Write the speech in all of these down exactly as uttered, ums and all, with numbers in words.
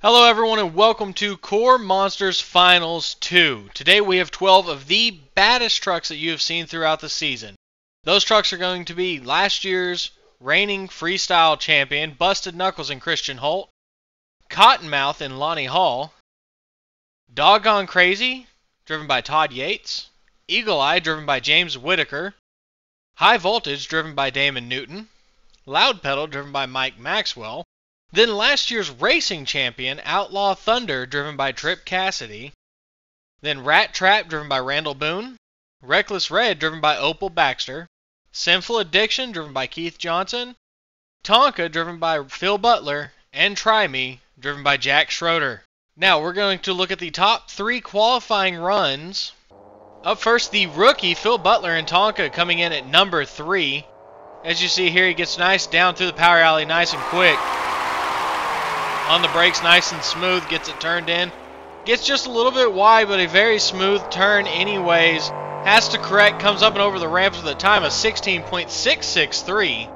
Hello everyone and welcome to KORR Monsters Finals two. Today we have twelve of the baddest trucks that you have seen throughout the season. Those trucks are going to be last year's reigning freestyle champion Busted Knuckles and Christian Holt, Cottonmouth and Lonnie Hall, Doggone Crazy, driven by Todd Yates, Eagle Eye, driven by James Whitaker, High Voltage, driven by Damon Newton, Loud Pedal, driven by Mike Maxwell, then last year's racing champion, Outlaw Thunder, driven by Tripp Cassidy. Then Rat Trap, driven by Randall Boone. Reckless Red, driven by Opal Baxter. Sinful Addiction, driven by Keith Johnson. Tonka, driven by Phil Butler. And Try Me, driven by Jack Schroeder. Now we're going to look at the top three qualifying runs. Up first, the rookie, Phil Butler and Tonka, coming in at number three. As you see here, he gets nice down through the power alley, nice and quick. On the brakes, nice and smooth, gets it turned in. Gets just a little bit wide, but a very smooth turn anyways. Has to correct, comes up and over the ramps with a time of sixteen point six six three.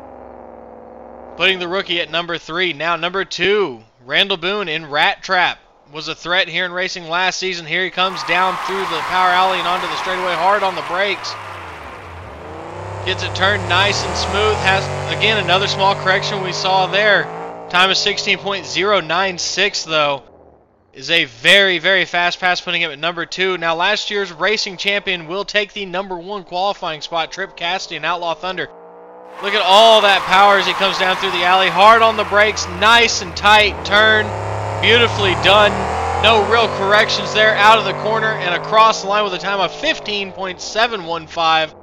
Putting the rookie at number three. Now number two, Randall Boone in Rat Trap. Was a threat here in racing last season. Here he comes down through the power alley and onto the straightaway, hard on the brakes. Gets it turned nice and smooth. Has, again, another small correction we saw there. Time of sixteen point zero nine six, though, is a very, very fast pass, putting him at number two. Now, last year's racing champion will take the number one qualifying spot, Tripp Cassidy and Outlaw Thunder. Look at all that power as he comes down through the alley. Hard on the brakes, nice and tight turn, beautifully done. No real corrections there, out of the corner and across the line with a time of fifteen point seven one five.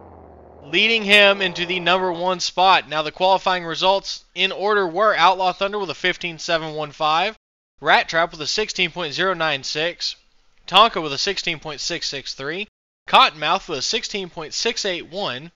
Leading him into the number one spot. Now the qualifying results in order were Outlaw Thunder with a fifteen point seven one five, Rat Trap with a sixteen point zero nine six, Tonka with a sixteen point six six three, Cottonmouth with a sixteen point six eight one,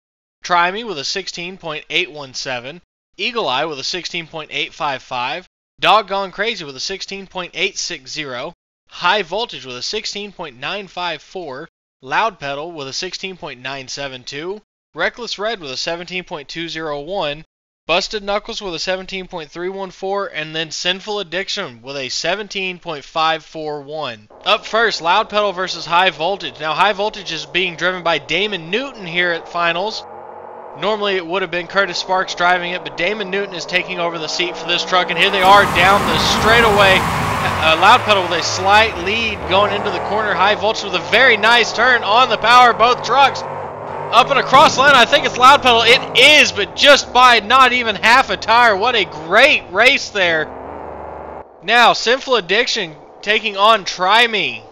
Try Me with a sixteen point eight one seven, Eagle Eye with a sixteen point eight five five, Doggone Crazy with a sixteen point eight six zero, High Voltage with a sixteen point nine five four, Loud Pedal with a sixteen point nine seven two, Reckless Red with a seventeen point two zero one, Busted Knuckles with a seventeen point three one four, and then Sinful Addiction with a seventeen point five four one. Up first, Loud Pedal versus High Voltage. Now, High Voltage is being driven by Damon Newton here at finals. Normally, it would have been Curtis Sparks driving it, but Damon Newton is taking over the seat for this truck, and here they are down the straightaway. Uh, Loud Pedal with a slight lead going into the corner. High Voltage with a very nice turn on the power of both trucks. Up and across the line, I think it's Loud Pedal. It is, but just by not even half a tire. What a great race there. Now, Sinful Addiction taking on Try Me.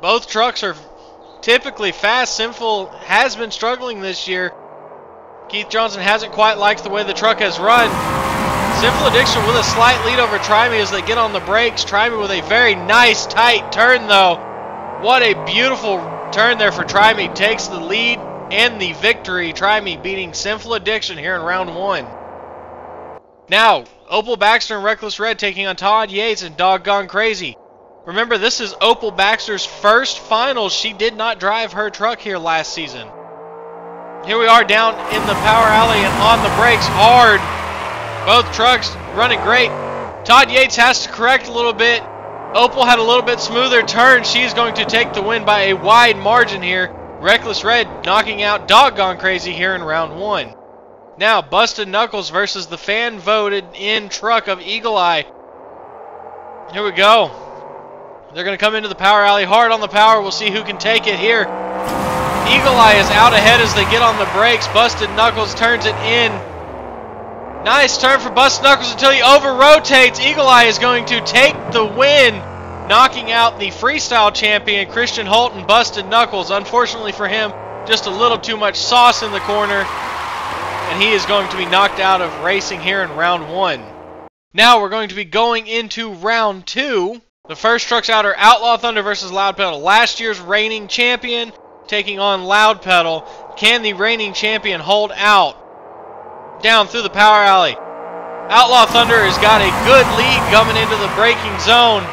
Both trucks are typically fast. Sinful has been struggling this year. Keith Johnson hasn't quite liked the way the truck has run. Sinful Addiction with a slight lead over Try Me as they get on the brakes. Try Me with a very nice, tight turn, though. What a beautiful turn there for Try Me. Takes the lead and the victory. Try Me beating Sinful Addiction here in round one. Now, Opal Baxter and Reckless Red taking on Todd Yates and Doggone Crazy. Remember, this is Opal Baxter's first finals. She did not drive her truck here last season. Here we are down in the power alley and on the brakes hard. Both trucks running great. Todd Yates has to correct a little bit. Opal had a little bit smoother turn. She's going to take the win by a wide margin here. Reckless Red knocking out Doggone Crazy here in round one. Now, Busted Knuckles versus the fan-voted-in truck of Eagle Eye. Here we go. They're going to come into the power alley hard on the power. We'll see who can take it here. Eagle Eye is out ahead as they get on the brakes. Busted Knuckles turns it in. Nice turn for Busted Knuckles until he over-rotates. Eagle Eye is going to take the win, knocking out the freestyle champion Christian Holt and Busted Knuckles. Unfortunately for him, just a little too much sauce in the corner, and he is going to be knocked out of racing here in round one. Now we're going to be going into round two. The first trucks out are Outlaw Thunder versus Loud Pedal. Last year's reigning champion taking on Loud Pedal. Can the reigning champion hold out? Down through the power alley, Outlaw Thunder has got a good lead coming into the braking zone.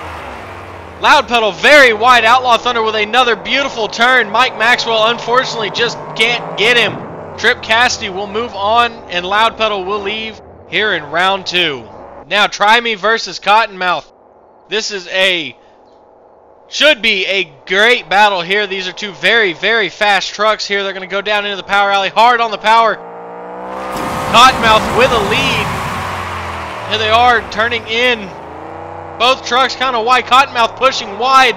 Loud Pedal very wide. Outlaw Thunder with another beautiful turn. Mike Maxwell unfortunately just can't get him. Tripp Cassidy will move on and Loud Pedal will leave here in round two. Now Try Me versus Cottonmouth. This is a, should be a great battle here. These are two very, very fast trucks here. They're going to go down into the power alley, hard on the power. Cottonmouth with a lead. Here they are turning in. Both trucks kind of wide. Cottonmouth pushing wide.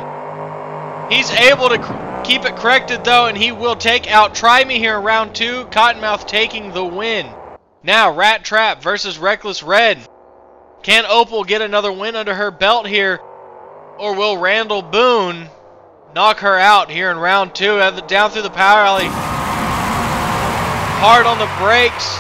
He's able to keep it corrected though, and he will take out Try Me here in round two. Cottonmouth taking the win. Now Rat Trap versus Reckless Red. Can Opal get another win under her belt here? Or will Randall Boone knock her out here in round two? Down through the power alley. Hard on the brakes.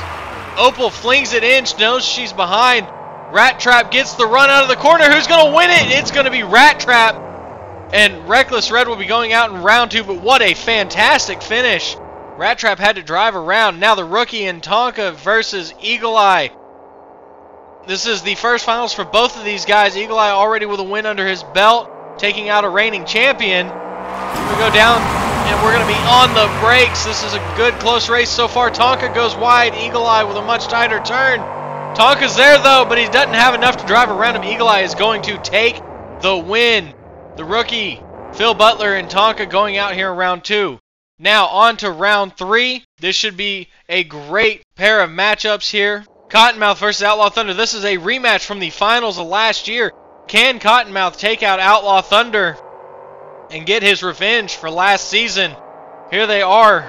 Opal flings it in. She knows she's behind. Rat Trap gets the run out of the corner. Who's going to win it? It's going to be Rat Trap. And Reckless Red will be going out in round two. But what a fantastic finish. Rat Trap had to drive around. Now the rookie in Tonka versus Eagle Eye. This is the first finals for both of these guys. Eagle Eye already with a win under his belt, taking out a reigning champion. We go down, and we're going to be on the brakes. This is a good, close race so far. Tonka goes wide. Eagle Eye with a much tighter turn. Tonka's there, though, but he doesn't have enough to drive around him. Eagle Eye is going to take the win. The rookie, Phil Butler, and Tonka going out here in round two. Now on to round three. This should be a great pair of matchups here. Cottonmouth versus Outlaw Thunder. This is a rematch from the finals of last year. Can Cottonmouth take out Outlaw Thunder and get his revenge for last season? Here they are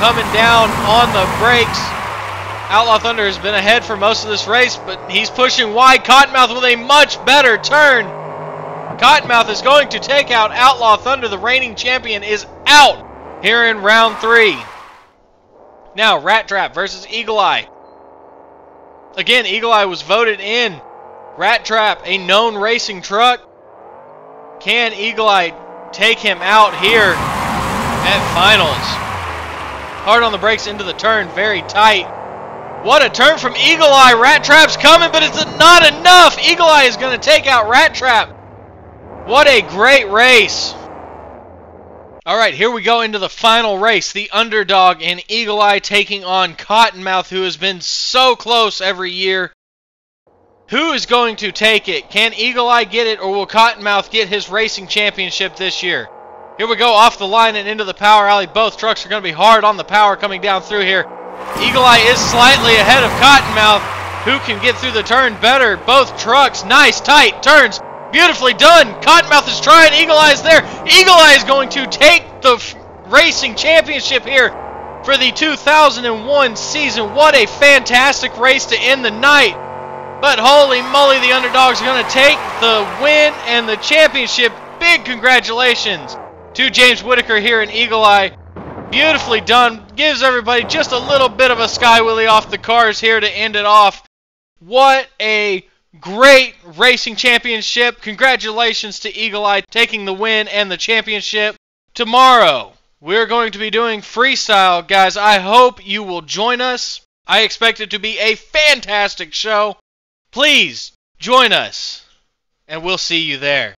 coming down on the brakes. Outlaw Thunder has been ahead for most of this race, but he's pushing wide. Cottonmouth with a much better turn. Cottonmouth is going to take out Outlaw Thunder. The reigning champion is out here in round three. Now Rat Trap versus Eagle Eye. Again, Eagle Eye was voted in. Rat Trap, a known racing truck. Can Eagle Eye take him out here at finals? Hard on the brakes into the turn, very tight. What a turn from Eagle Eye. Rat Trap's coming, but it's not enough. Eagle Eye is going to take out Rat Trap. What a great race. All right, here we go into the final race. The underdog in Eagle Eye taking on Cottonmouth, who has been so close every year. Who is going to take it? Can Eagle Eye get it, or will Cottonmouth get his racing championship this year? Here we go, off the line and into the power alley. Both trucks are going to be hard on the power coming down through here. Eagle Eye is slightly ahead of Cottonmouth, who can get through the turn better. Both trucks, nice, tight turns. Beautifully done. Cottonmouth is trying. Eagle Eye is there. Eagle Eye is going to take the racing championship here for the two thousand one season. What a fantastic race to end the night. But holy moly, the underdog's going to take the win and the championship. Big congratulations to James Whitaker here in Eagle Eye. Beautifully done. Gives everybody just a little bit of a sky wheelie off the cars here to end it off. What a great racing championship. Congratulations to Eagle Eye taking the win and the championship. Tomorrow, we're going to be doing freestyle, guys. I hope you will join us. I expect it to be a fantastic show. Please join us, and we'll see you there.